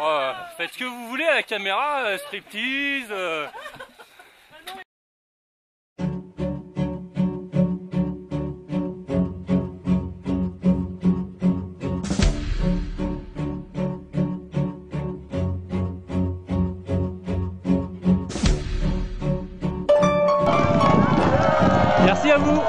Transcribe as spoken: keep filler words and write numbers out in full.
Euh, faites ce que vous voulez à la caméra, euh, striptease... Euh... Merci à vous.